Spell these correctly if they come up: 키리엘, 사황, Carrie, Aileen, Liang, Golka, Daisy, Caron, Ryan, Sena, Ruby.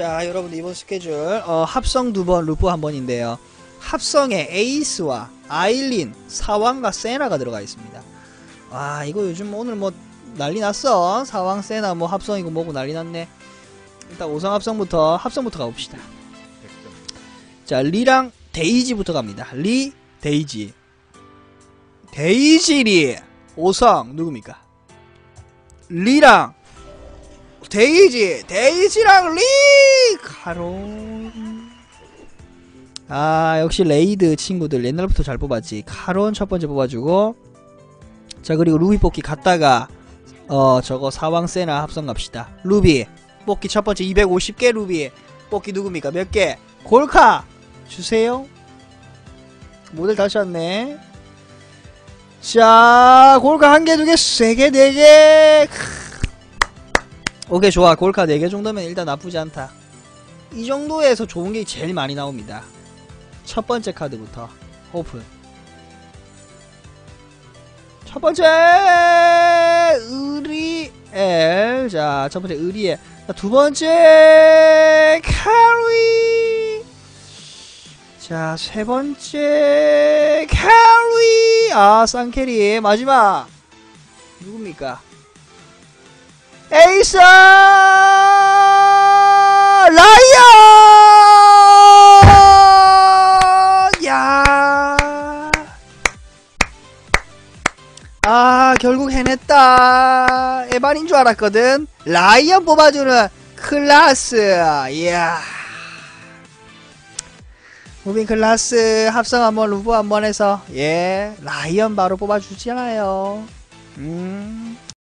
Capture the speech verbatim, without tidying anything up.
자, 여러분들 이번 스케줄 어, 합성 두 번, 루프 한 번인데요. 합성에 에이스와 아일린, 사왕과 세나가 들어가 있습니다. 아, 이거 요즘 오늘 뭐 난리 났어. 사왕, 세나 뭐 합성이고 뭐고 난리 났네. 일단 오성 합성부터 합성부터 가봅시다. 자, 리랑 데이지부터 갑니다. 리, 데이지. 데이지 리. 오성 누굽니까? 리랑 데이지. 데이지랑 리. 카론. 아, 역시 레이드 친구들 옛날부터 잘 뽑았지. 카론 첫번째 뽑아주고, 자, 그리고 루비 뽑기 갔다가 어 저거 사왕 세나 합성 갑시다. 루비 뽑기 첫번째 이백오십 개. 루비 뽑기 누굽니까? 몇개? 골카 주세요. 모델 다시 왔네. 자, 골카 한 개, 두 개, 세 개, 네 개. 오케이, 좋아. 골카 네 개 정도면 일단 나쁘지 않다. 이 정도에서 좋은 게 제일 많이 나옵니다. 첫 번째 카드부터 오픈. 첫 번째 으리엘. 자, 첫 번째 으리엘. 자, 두 번째 캐리. 자, 세 번째 캐리. 아, 쌍캐리. 마지막 누굽니까? 에이스 라이언! 야, 아, 결국 해냈다. 에반인 줄 알았거든. 라이언 뽑아주는 클라스. 이야, 무빙 클라스 합성 한번, 루브 한번 해서, 예, 라이언 바로 뽑아주잖아요. 음.